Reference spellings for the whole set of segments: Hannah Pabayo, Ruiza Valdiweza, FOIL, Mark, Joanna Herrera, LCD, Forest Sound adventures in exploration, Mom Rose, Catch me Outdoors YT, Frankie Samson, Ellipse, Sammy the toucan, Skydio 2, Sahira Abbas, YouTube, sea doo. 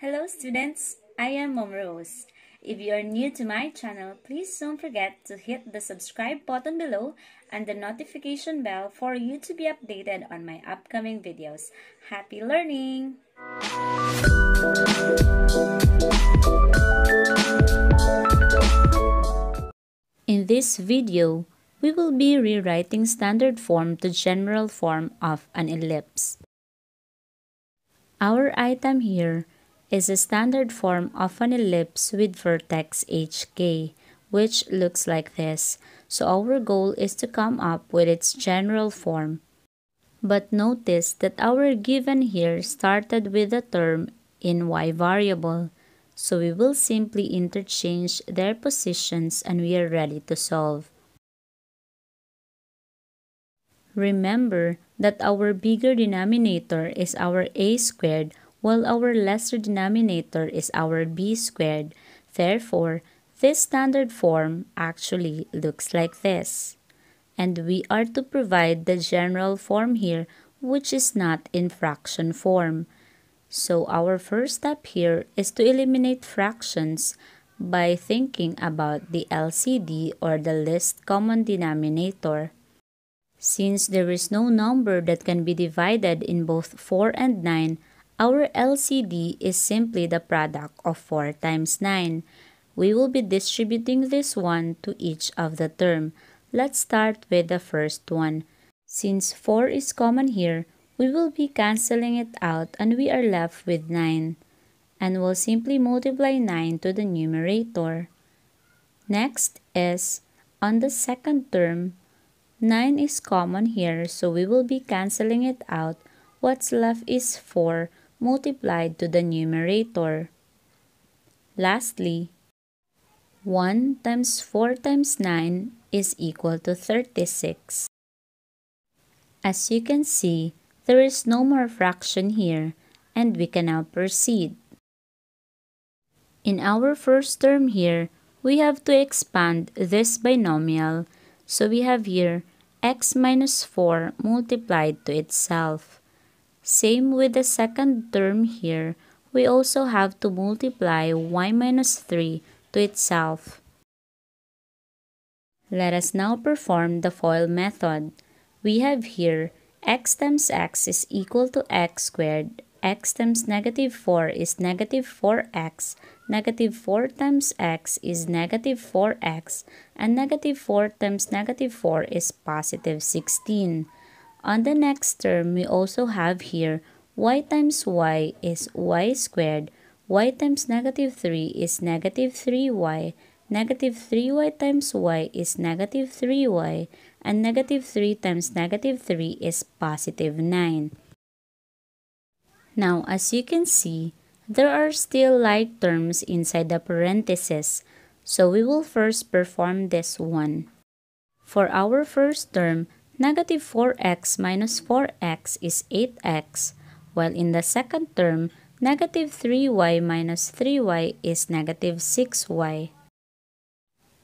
Hello students, I am Mom Rose. If you are new to my channel, please don't forget to hit the subscribe button below and the notification bell for you to be updated on my upcoming videos. Happy learning! In this video, we will be rewriting standard form to general form of an ellipse. Our item here is a standard form of an ellipse with vertex HK, which looks like this. So our goal is to come up with its general form. But notice that our given here started with a term in y variable. So we will simply interchange their positions and we are ready to solve. Remember that our bigger denominator is our a squared, while our lesser denominator is our b squared. Therefore, this standard form actually looks like this. And we are to provide the general form here, which is not in fraction form. So our first step here is to eliminate fractions by thinking about the LCD or the least common denominator. Since there is no number that can be divided in both 4 and 9, our LCD is simply the product of 4 times 9. We will be distributing this one to each of the term. Let's start with the first one. Since 4 is common here, we will be cancelling it out and we are left with 9. And we'll simply multiply 9 to the numerator. Next is, on the second term, 9 is common here, so we will be cancelling it out. What's left is 4. Multiplied to the numerator. Lastly, 1 times 4 times 9 is equal to 36. As you can see, there is no more fraction here, and we can now proceed. In our first term here, we have to expand this binomial, so we have here x minus 4 multiplied to itself. Same with the second term here, we also have to multiply y minus 3 to itself. Let us now perform the FOIL method. We have here x times x is equal to x squared, x times negative 4 is negative 4x, negative 4 times x is negative 4x, and negative 4 times negative 4 is positive 16. On the next term, we also have here y times y is y squared, y times negative 3 is negative 3y, negative 3y times y is negative 3y, and negative 3 times negative 3 is positive 9. Now, as you can see, there are still like terms inside the parentheses, so we will first perform this one. For our first term, negative 4x minus 4x is 8x, while in the second term, negative 3y minus 3y is negative 6y.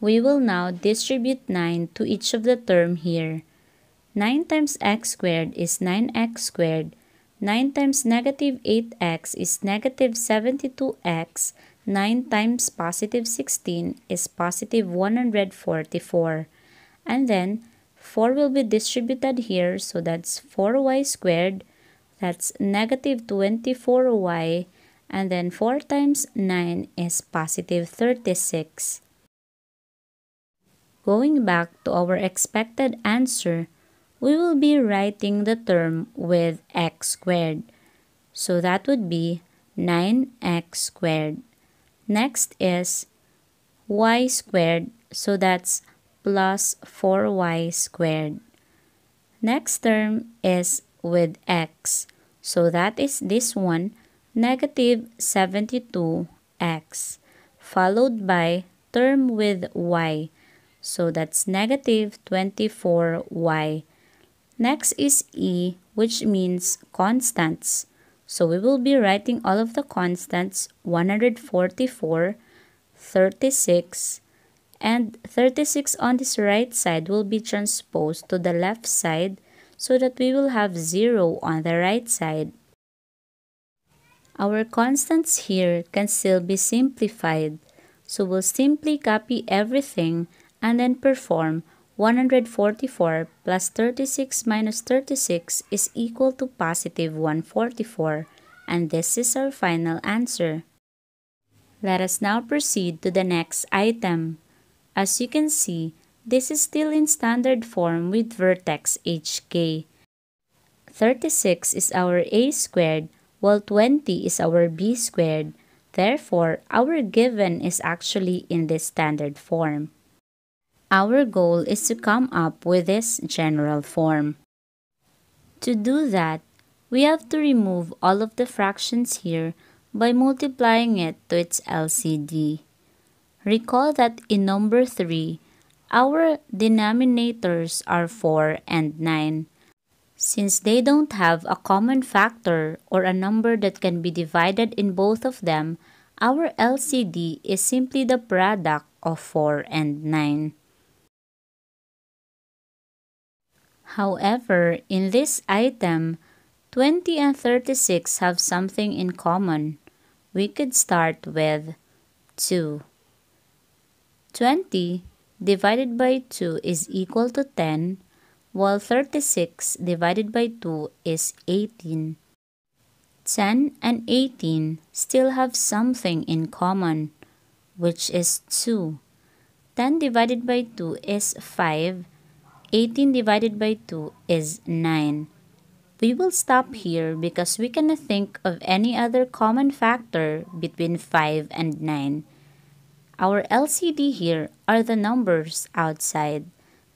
We will now distribute 9 to each of the term here. 9 times x squared is 9x squared, 9 times negative 8x is negative 72x, 9 times positive 16 is positive 144, and then 4 will be distributed here, so that's 4y squared, that's negative 24y, and then 4 times 9 is positive 36. Going back to our expected answer, we will be writing the term with x squared. So that would be 9x squared. Next is y squared, so that's plus 4y squared. Next term is with x, so that is this one, negative 72x, followed by term with y, so that's negative 24y. Next is e, which means constants, so we will be writing all of the constants, 144, 36, and 36 on this right side will be transposed to the left side so that we will have 0 on the right side. Our constants here can still be simplified, so we'll simply copy everything and then perform 144 plus 36 minus 36 is equal to positive 144, and this is our final answer. Let us now proceed to the next item. As you can see, this is still in standard form with vertex HK. 36 is our A squared, while 20 is our B squared. Therefore, our given is actually in this standard form. Our goal is to come up with this general form. To do that, we have to remove all of the fractions here by multiplying it to its LCD. Recall that in number 3, our denominators are 4 and 9. Since they don't have a common factor or a number that can be divided in both of them, our LCD is simply the product of 4 and 9. However, in this item, 20 and 36 have something in common. We could start with 2. 20 divided by 2 is equal to 10, while 36 divided by 2 is 18. 10 and 18 still have something in common, which is 2. 10 divided by 2 is 5. 18 divided by 2 is 9. We will stop here because we cannot think of any other common factor between 5 and 9. Our LCD here are the numbers outside.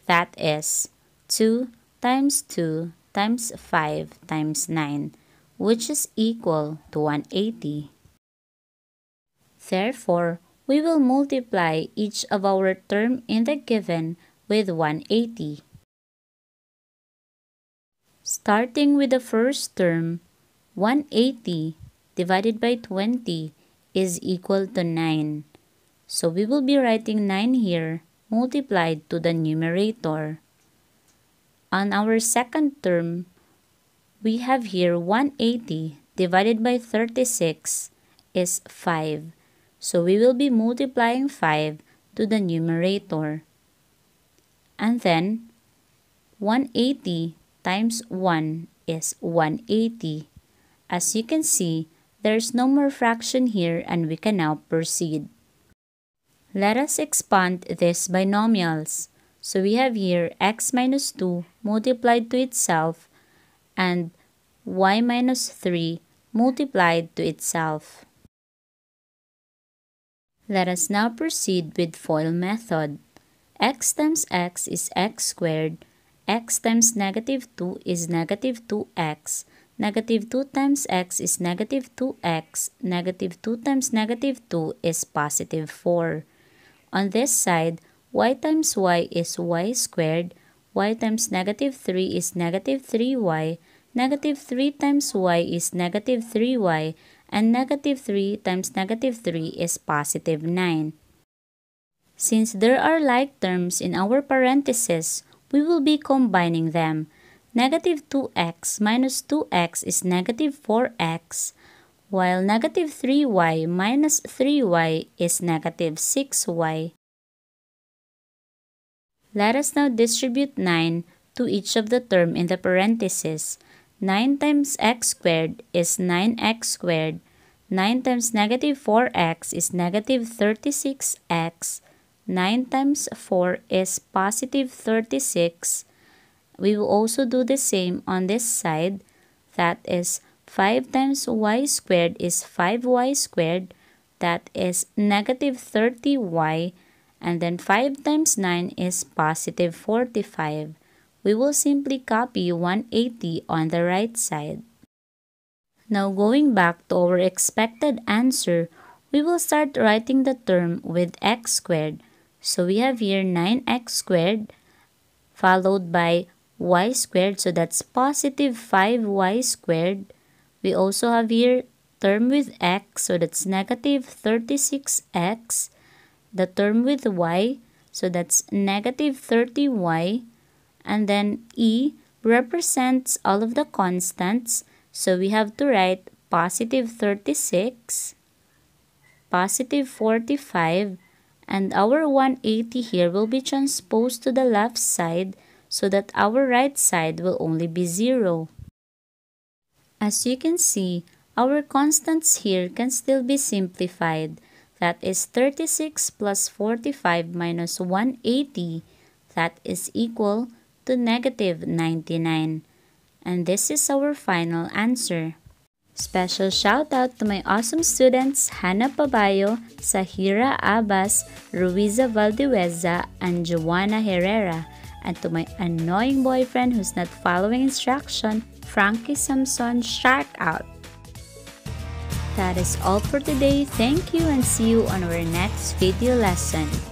That is 2 times 2 times 5 times 9, which is equal to 180. Therefore, we will multiply each of our term in the given with 180. Starting with the first term, 180 divided by 20 is equal to 9. So we will be writing 9 here multiplied to the numerator. On our second term, we have here 180 divided by 36 is 5. So we will be multiplying 5 to the numerator. And then 180 times 1 is 180. As you can see, there's no more fraction here and we can now proceed. Let us expand these binomials. So we have here x minus 2 multiplied to itself and y minus 3 multiplied to itself. Let us now proceed with FOIL method. X times x is x squared. X times negative 2 is negative 2x, negative 2 times x is negative 2x, negative 2 times negative 2 is positive 4. On this side, y times y is y squared, y times negative 3 is negative 3y, negative 3 times y is negative 3y, and negative 3 times negative 3 is positive 9. Since there are like terms in our parentheses, we will be combining them. Negative 2x minus 2x is negative 4x, while negative 3y minus 3y is negative 6y. Let us now distribute 9 to each of the term in the parentheses. 9 times x squared is 9x squared. 9 times negative 4x is negative 36x. 9 times 4 is positive 36. We will also do the same on this side. That is 5 times y squared is 5y squared. That is negative 30y. And then 5 times 9 is positive 45. We will simply copy 180 on the right side. Now going back to our expected answer, we will start writing the term with x squared. So we have here 9x squared followed by y squared. So that's positive 5y squared. We also have here term with x. So that's negative 36x. The term with y. So that's negative 30y. And then e represents all of the constants. So we have to write positive 36, positive 45, and our 180 here will be transposed to the left side so that our right side will only be 0. As you can see, our constants here can still be simplified. That is 36 plus 45 minus 180. That is equal to negative 99. And this is our final answer. Special shout out to my awesome students Hannah Pabayo, Sahira Abbas, Ruiza Valdiweza, and Joanna Herrera, and to my annoying boyfriend who's not following instruction, Frankie Samson. Shout out. That is all for today. Thank you and see you on our next video lesson.